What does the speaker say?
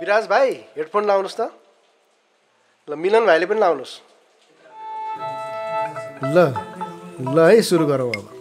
विराज भाई हेडफोन लाउनुस् त ल मिलन भाइले पनि लाउनुस् ल ल है सुरु गरौँ अब।